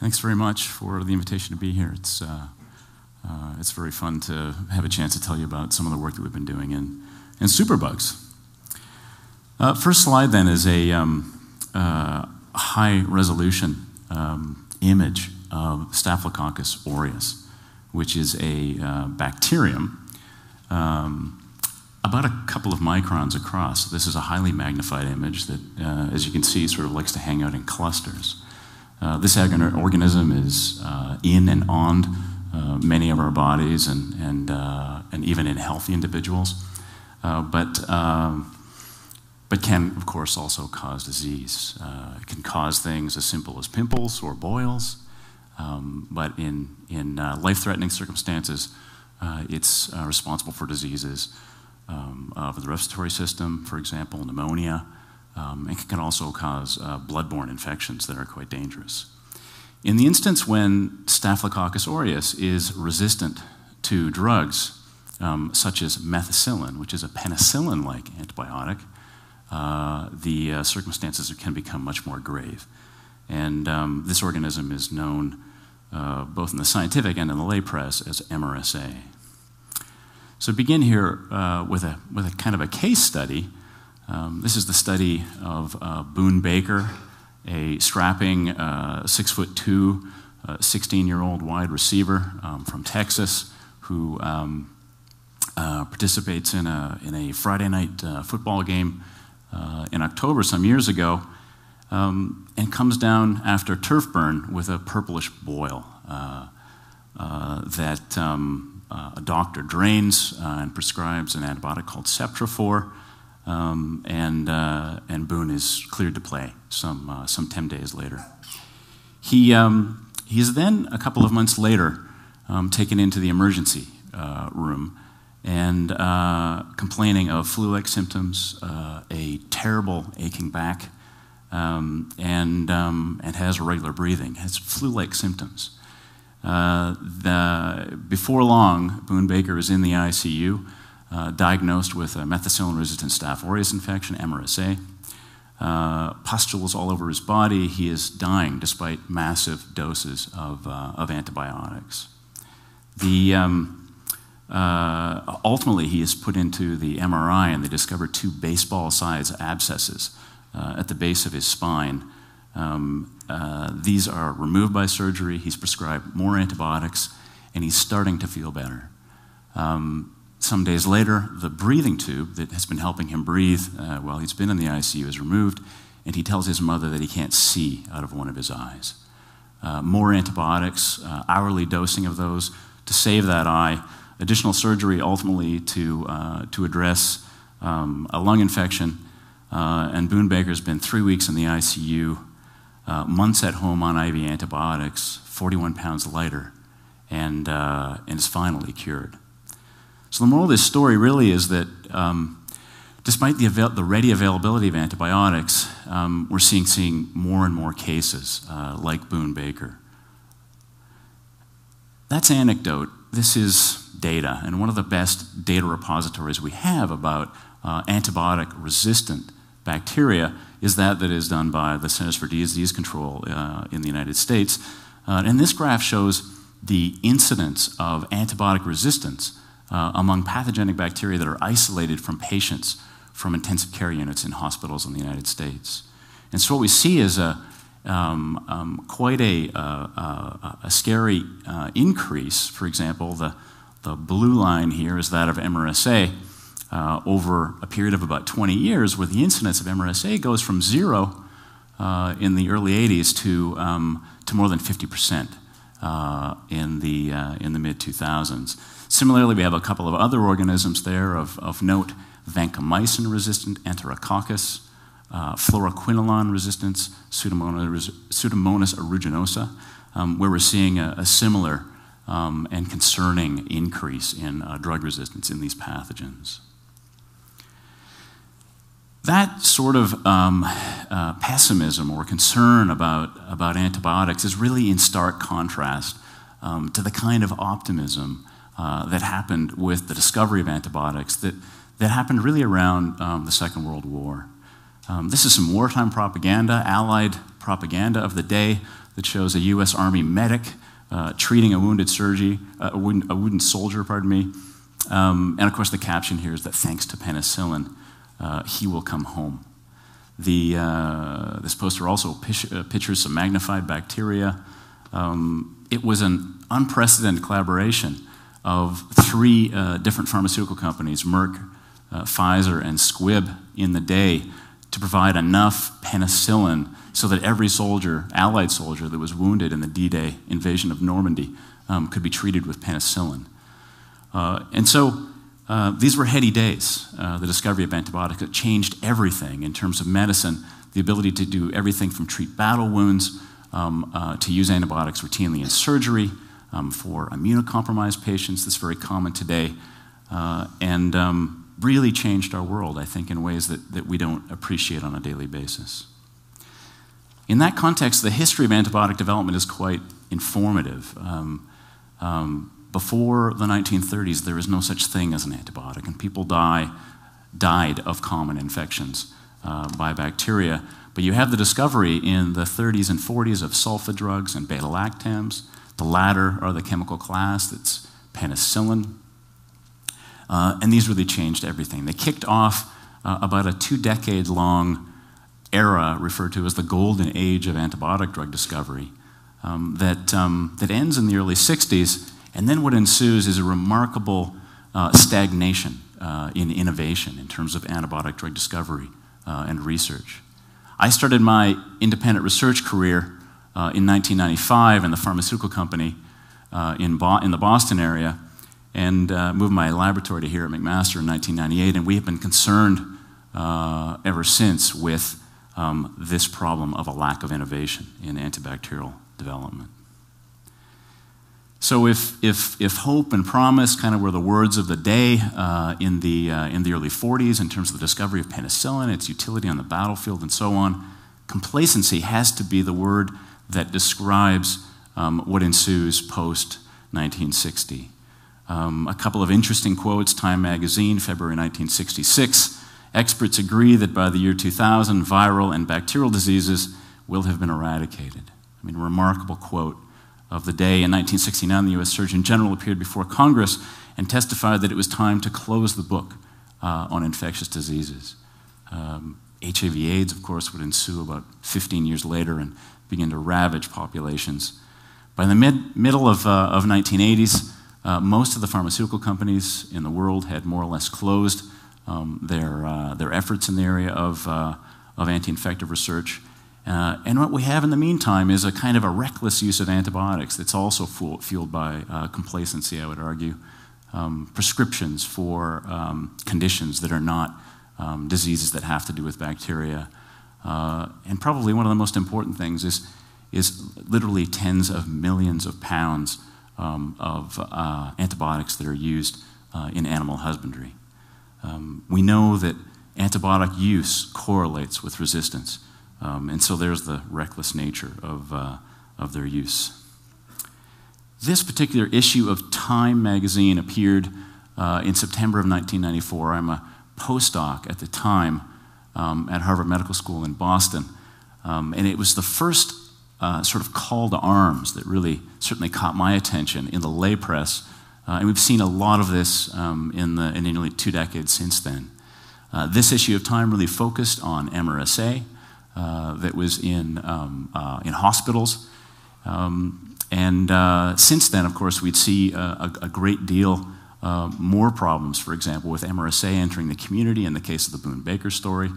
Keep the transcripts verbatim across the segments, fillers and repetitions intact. Thanks very much for the invitation to be here. It's, uh, uh, it's very fun to have a chance to tell you about some of the work that we've been doing in, in superbugs. Uh, first slide then is a um, uh, high resolution um, image of Staphylococcus aureus, which is a uh, bacterium um, about a couple of microns across. This is a highly magnified image that, uh, as you can see, sort of likes to hang out in clusters. Uh, this organism is uh, in and on uh, many of our bodies and, and, uh, and even in healthy individuals, uh, but, um, but can, of course, also cause disease. Uh, it can cause things as simple as pimples or boils, um, but in, in uh, life-threatening circumstances, uh, it's uh, responsible for diseases Um, of the respiratory system, for example, pneumonia, um, and can also cause uh, bloodborne infections that are quite dangerous. In the instance when Staphylococcus aureus is resistant to drugs um, such as methicillin, which is a penicillin-like antibiotic, uh, the uh, circumstances can become much more grave. And um, this organism is known uh, both in the scientific and in the lay press as M R S A. So begin here uh, with, a, with a kind of a case study. Um, this is the study of uh, Boone Baker, a strapping uh, six foot two, uh, sixteen year old wide receiver um, from Texas who um, uh, participates in a, in a Friday night uh, football game uh, in October some years ago um, and comes down after turf burn with a purplish boil uh, uh, that um, Uh, a doctor drains uh, and prescribes an antibiotic called Septra for, um, and, uh, and Boone is cleared to play some, uh, some ten days later. He, um, he's then, a couple of months later, um, taken into the emergency uh, room and uh, complaining of flu-like symptoms, uh, a terrible aching back, um, and, um, and has irregular breathing, has flu-like symptoms. Uh, the, before long, Boone Baker is in the I C U, uh, diagnosed with a methicillin-resistant Staph aureus infection, M R S A. Uh, pustules all over his body. He is dying despite massive doses of, uh, of antibiotics. The, um, uh, ultimately, he is put into the M R I, and they discover two baseball-sized abscesses uh, at the base of his spine. Um, Uh, these are removed by surgery. He's prescribed more antibiotics, and he's starting to feel better. Um, some days later, the breathing tube that has been helping him breathe uh, while he's been in the I C U is removed, and he tells his mother that he can't see out of one of his eyes. Uh, more antibiotics, uh, hourly dosing of those to save that eye, additional surgery ultimately to, uh, to address um, a lung infection, uh, and Boone Baker's been three weeks in the I C U, Uh, months at home on I V antibiotics, forty-one pounds lighter, and, uh, and is finally cured. So the moral of this story really is that um, despite the, avail the ready availability of antibiotics, um, we're seeing, seeing more and more cases uh, like Boone Baker. That's anecdote. This is data, and one of the best data repositories we have about uh, antibiotic-resistant bacteria is that that is done by the Centers for Disease Control uh, in the United States. Uh, and this graph shows the incidence of antibiotic resistance uh, among pathogenic bacteria that are isolated from patients from intensive care units in hospitals in the United States. And so what we see is a, um, um, quite a, uh, uh, a scary uh, increase. For example, the, the blue line here is that of M R S A. Uh, over a period of about twenty years, where the incidence of M R S A goes from zero uh, in the early eighties to, um, to more than fifty percent uh, in the, uh, in the mid two thousands. Similarly, we have a couple of other organisms there of, of note, vancomycin-resistant Enterococcus, uh, fluoroquinolone resistance, Pseudomonas, Pseudomonas aeruginosa, um, where we're seeing a, a similar um, and concerning increase in uh, drug resistance in these pathogens. That sort of um, uh, pessimism or concern about, about antibiotics is really in stark contrast um, to the kind of optimism uh, that happened with the discovery of antibiotics that, that happened really around um, the Second World War. Um, this is some wartime propaganda, Allied propaganda of the day that shows a U S Army medic uh, treating a wounded surgeon, uh, a, wound, a wounded soldier, pardon me. Um, and of course, the caption here is that thanks to penicillin, uh, he will come home. The, uh, this poster also pictures some magnified bacteria. Um, it was an unprecedented collaboration of three uh, different pharmaceutical companies, Merck, uh, Pfizer, and Squibb, in the day to provide enough penicillin so that every soldier, Allied soldier, that was wounded in the D Day invasion of Normandy um, could be treated with penicillin. Uh, and so uh, these were heady days, uh, the discovery of antibiotics. It changed everything in terms of medicine, the ability to do everything from treat battle wounds um, uh, to use antibiotics routinely in surgery um, for immunocompromised patients. That's very common today uh, and um, really changed our world, I think, in ways that, that we don't appreciate on a daily basis. In that context, the history of antibiotic development is quite informative. Um, um, Before the nineteen thirties, there was no such thing as an antibiotic, and people die, died of common infections uh, by bacteria. But you have the discovery in the thirties and forties of sulfa drugs and beta-lactams. The latter are the chemical class that's penicillin. Uh, and these really changed everything. They kicked off uh, about a two-decade-long era referred to as the golden age of antibiotic drug discovery um, that, um, that ends in the early sixties. And then what ensues is a remarkable uh, stagnation uh, in innovation in terms of antibiotic drug discovery uh, and research. I started my independent research career uh, in nineteen ninety-five in the pharmaceutical company uh, in, Bo in the Boston area, and uh, moved my laboratory to here at McMaster in nineteen ninety-eight, and we have been concerned uh, ever since with um, this problem of a lack of innovation in antibacterial development. So if, if, if hope and promise kind of were the words of the day uh, in, the, uh, in the early forties in terms of the discovery of penicillin, its utility on the battlefield and so on, complacency has to be the word that describes um, what ensues post nineteen sixty. Um, a couple of interesting quotes, Time magazine, February nineteen sixty-six, experts agree that by the year two thousand, viral and bacterial diseases will have been eradicated. I mean, remarkable quote of the day. In nineteen sixty-nine, the U S Surgeon General appeared before Congress and testified that it was time to close the book uh, on infectious diseases. Um, H I V AIDS, of course, would ensue about fifteen years later and begin to ravage populations. By the mid middle of, uh, of nineteen eighties, uh, most of the pharmaceutical companies in the world had more or less closed um, their, uh, their efforts in the area of, uh, of anti-infective research. Uh, and what we have in the meantime is a kind of a reckless use of antibiotics that's also fueled by uh, complacency, I would argue, um, prescriptions for um, conditions that are not um, diseases that have to do with bacteria. Uh, and probably one of the most important things is, is literally tens of millions of pounds um, of uh, antibiotics that are used uh, in animal husbandry. Um, we know that antibiotic use correlates with resistance. Um, and so there's the reckless nature of, uh, of their use. This particular issue of Time magazine appeared uh, in September of nineteen ninety-four. I'm a postdoc at the time um, at Harvard Medical School in Boston. Um, and it was the first uh, sort of call to arms that really certainly caught my attention in the lay press. Uh, and we've seen a lot of this um, in, the, in nearly two decades since then. Uh, this issue of Time really focused on M R S A. Uh, that was in, um, uh, in hospitals. Um, and uh, since then, of course, we'd see uh, a, a great deal uh, more problems, for example, with M R S A entering the community in the case of the Boone Baker story,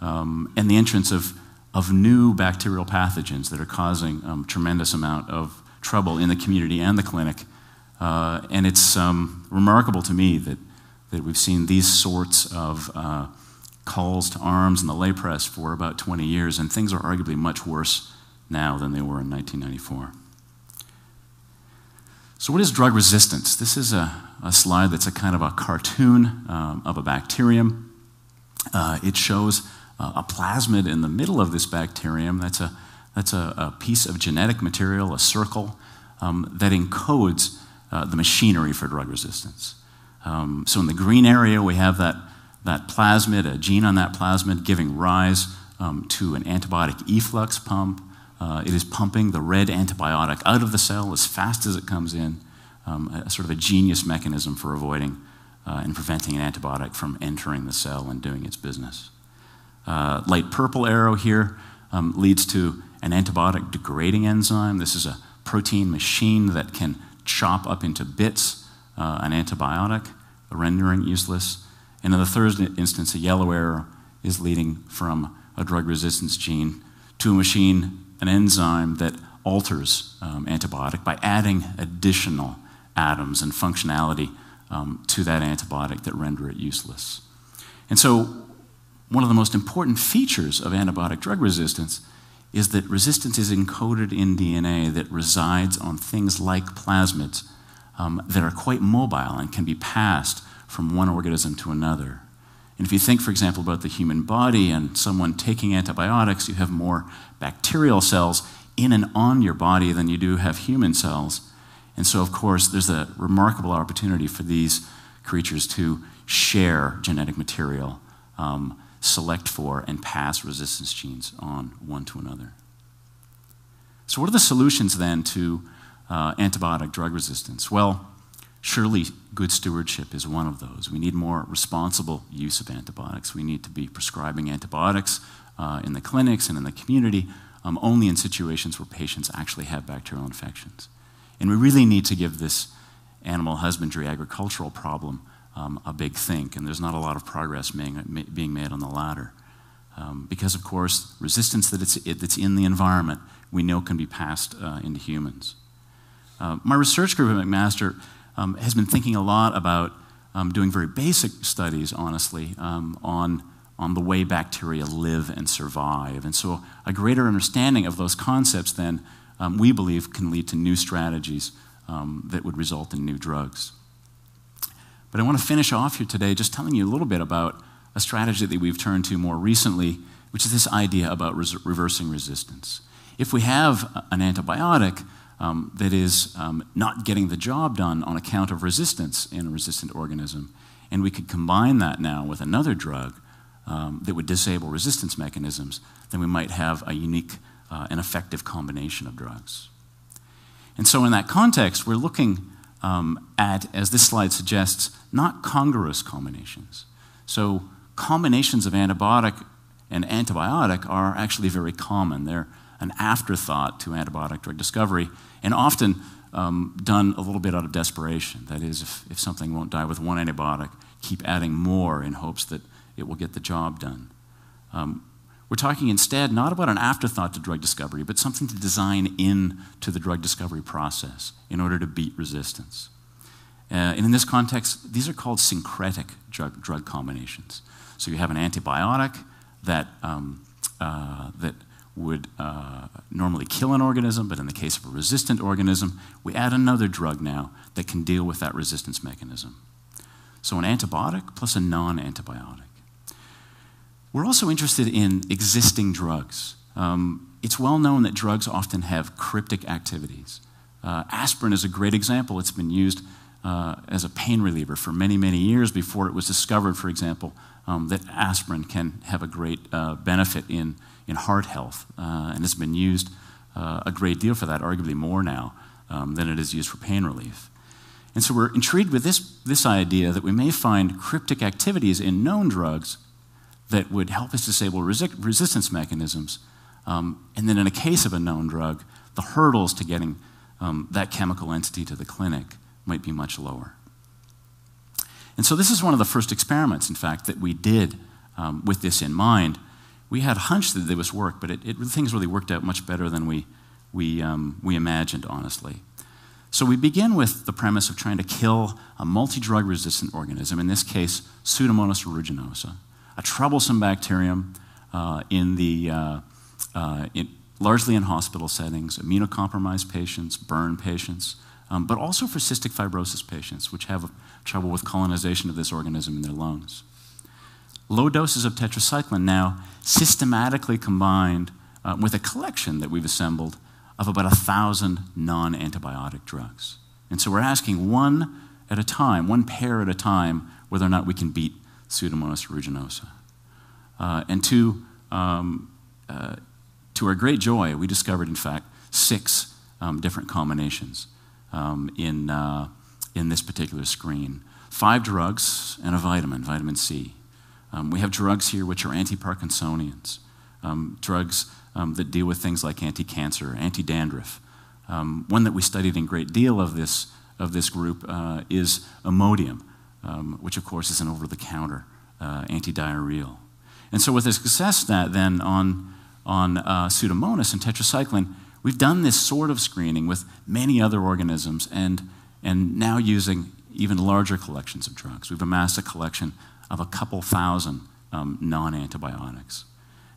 um, and the entrance of, of new bacterial pathogens that are causing um, tremendous amount of trouble in the community and the clinic. Uh, and it's um, remarkable to me that, that we've seen these sorts of uh, calls to arms in the lay press for about twenty years, and things are arguably much worse now than they were in nineteen ninety-four. So what is drug resistance? This is a, a slide that's a kind of a cartoon um, of a bacterium. Uh, it shows uh, a plasmid in the middle of this bacterium. That's a, that's a, a piece of genetic material, a circle, um, that encodes uh, the machinery for drug resistance. Um, so in the green area, we have that that plasmid, a gene on that plasmid, giving rise um, to an antibiotic efflux pump, Uh, it is pumping the red antibiotic out of the cell as fast as it comes in, um, a, a sort of a genius mechanism for avoiding uh, and preventing an antibiotic from entering the cell and doing its business. Uh, light purple arrow here um, leads to an antibiotic degrading enzyme. This is a protein machine that can chop up into bits uh, an antibiotic, rendering useless. And in the third instance, a yellow arrow is leading from a drug resistance gene to a machine, an enzyme that alters um, antibiotic by adding additional atoms and functionality um, to that antibiotic that render it useless. And so one of the most important features of antibiotic drug resistance is that resistance is encoded in D N A that resides on things like plasmids um, that are quite mobile and can be passed from one organism to another. And if you think, for example, about the human body and someone taking antibiotics, you have more bacterial cells in and on your body than you do have human cells. And so, of course, there's a remarkable opportunity for these creatures to share genetic material, um, select for, and pass resistance genes on one to another. So what are the solutions, then, to uh, antibiotic drug resistance? Well, surely good stewardship is one of those. We need more responsible use of antibiotics. We need to be prescribing antibiotics uh, in the clinics and in the community, um, only in situations where patients actually have bacterial infections. And we really need to give this animal husbandry agricultural problem um, a big think, and there's not a lot of progress being, being made on the latter. Um, because, of course, resistance that it's, it, that's in the environment we know can be passed uh, into humans. Uh, my research group at McMaster Um, has been thinking a lot about um, doing very basic studies, honestly, um, on, on the way bacteria live and survive. And so a greater understanding of those concepts then, um, we believe, can lead to new strategies um, that would result in new drugs. But I want to finish off here today just telling you a little bit about a strategy that we've turned to more recently, which is this idea about res- reversing resistance. If we have an antibiotic Um, that is um, not getting the job done on account of resistance in a resistant organism, and we could combine that now with another drug um, that would disable resistance mechanisms, then we might have a unique uh, and effective combination of drugs. And so in that context, we're looking um, at, as this slide suggests, not congruous combinations. So combinations of antibiotic and antibiotic are actually very common. They're an afterthought to antibiotic drug discovery, and often um, done a little bit out of desperation. That is, if, if something won't die with one antibiotic, keep adding more in hopes that it will get the job done. Um, we're talking instead not about an afterthought to drug discovery, but something to design into the drug discovery process in order to beat resistance. Uh, and in this context, these are called syncretic drug, drug combinations. So you have an antibiotic that, um, uh, that would uh, normally kill an organism, but in the case of a resistant organism, we add another drug now that can deal with that resistance mechanism. So an antibiotic plus a non-antibiotic. We're also interested in existing drugs. Um, it's well known that drugs often have cryptic activities. Uh, aspirin is a great example. It's been used uh, as a pain reliever for many, many years before it was discovered, for example, um, that aspirin can have a great uh, benefit in in heart health, uh, and it's been used uh, a great deal for that, arguably more now um, than it is used for pain relief. And so we're intrigued with this, this idea that we may find cryptic activities in known drugs that would help us disable resi resistance mechanisms, um, and then in a case of a known drug, the hurdles to getting um, that chemical entity to the clinic might be much lower. And so this is one of the first experiments, in fact, that we did um, with this in mind. We had a hunch that there was work, but it, it, things really worked out much better than we, we, um, we imagined, honestly. So we begin with the premise of trying to kill a multi-drug resistant organism, in this case, Pseudomonas aeruginosa, a troublesome bacterium uh, in the, uh, uh, in, largely in hospital settings, immunocompromised patients, burn patients, um, but also for cystic fibrosis patients, which have trouble with colonization of this organism in their lungs. Low doses of tetracycline now systematically combined uh, with a collection that we've assembled of about one thousand non-antibiotic drugs. And so we're asking one at a time, one pair at a time, whether or not we can beat Pseudomonas aeruginosa. Uh, and to, um, uh, to our great joy, we discovered, in fact, six um, different combinations um, in, uh, in this particular screen. Five drugs and a vitamin, vitamin C. Um, we have drugs here which are anti-Parkinsonians, um, drugs um, that deal with things like anti-cancer, anti-dandruff. Um, one that we studied in great deal of this, of this group uh, is Imodium, um, which of course is an over-the-counter uh, antidiarrheal. And so with the success that then on, on uh, Pseudomonas and tetracycline, we've done this sort of screening with many other organisms and, and now using even larger collections of drugs. We've amassed a collection of a couple thousand um, non-antibiotics.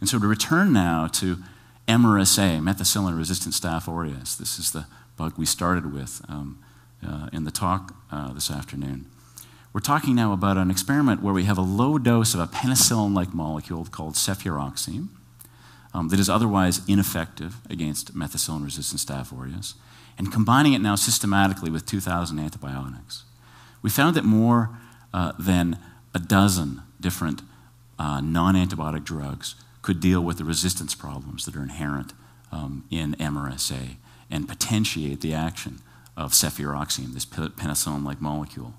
And so to return now to M R S A, methicillin-resistant Staph aureus. This is the bug we started with um, uh, in the talk uh, this afternoon. We're talking now about an experiment where we have a low dose of a penicillin-like molecule called cefuroxime um, that is otherwise ineffective against methicillin-resistant Staph aureus, and combining it now systematically with two thousand antibiotics. We found that more uh, than a dozen different uh, non-antibiotic drugs could deal with the resistance problems that are inherent um, in M R S A and potentiate the action of cefuroxime, this penicillin-like molecule.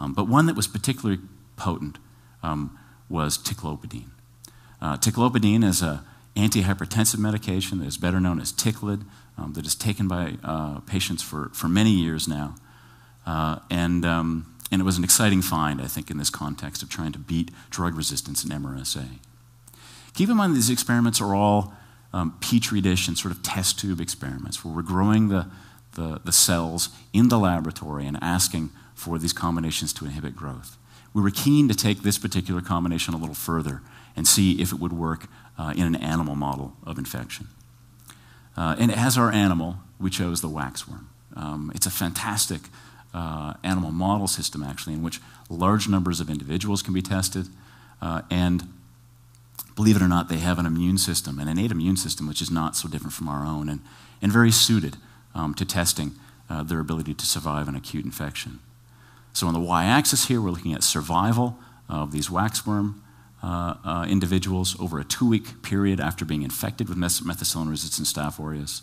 Um, but one that was particularly potent um, was ticlopidine. Uh, ticlopidine is an antihypertensive medication that is better known as Ticlid, um, that is taken by uh, patients for, for many years now. Uh, and, um, and it was an exciting find, I think, in this context of trying to beat drug resistance in M R S A. Keep in mind these experiments are all um, petri dish and sort of test tube experiments where we're growing the, the, the cells in the laboratory and asking for these combinations to inhibit growth. We were keen to take this particular combination a little further and see if it would work uh, in an animal model of infection. Uh, and as our animal, we chose the waxworm. Um, it's a fantastic uh, animal model system, actually, in which large numbers of individuals can be tested uh, and believe it or not, they have an immune system, an innate immune system, which is not so different from our own and, and very suited um, to testing uh, their ability to survive an acute infection. So on the y-axis here, we're looking at survival of these waxworm uh, uh, individuals over a two-week period after being infected with methicillin-resistant Staph aureus.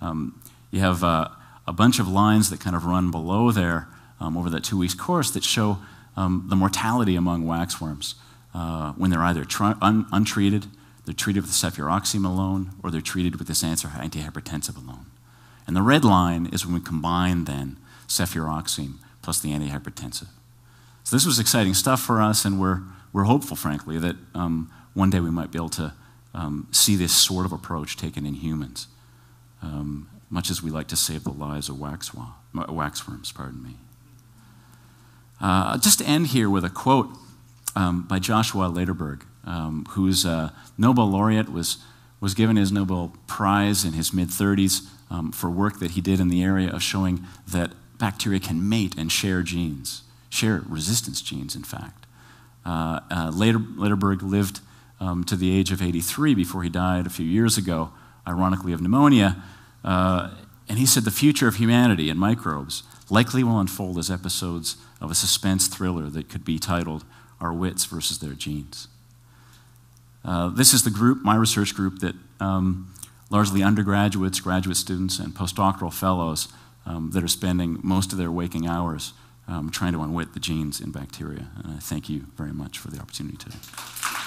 Um, you have uh, a bunch of lines that kind of run below there um, over that two-week course that show um, the mortality among waxworms. Uh, when they're either un untreated, they're treated with cefuroxime alone, or they're treated with this antihypertensive alone. And the red line is when we combine then cefuroxime plus the antihypertensive. So this was exciting stuff for us, and we're, we're hopeful, frankly, that um, one day we might be able to um, see this sort of approach taken in humans, um, much as we like to save the lives of waxworm, waxworms. Pardon me. Uh, I'll just end here with a quote Um, by Joshua Lederberg, um, whose uh, Nobel laureate was, was given his Nobel Prize in his mid-thirties um, for work that he did in the area of showing that bacteria can mate and share genes, share resistance genes, in fact. Uh, uh, Lederberg lived um, to the age of eighty-three before he died a few years ago, ironically of pneumonia, uh, and he said the future of humanity and microbes likely will unfold as episodes of a suspense thriller that could be titled Our Wits Versus Their Genes. Uh, this is the group, my research group, that um, largely undergraduates, graduate students, and postdoctoral fellows um, that are spending most of their waking hours um, trying to unwit the genes in bacteria. And I thank you very much for the opportunity today.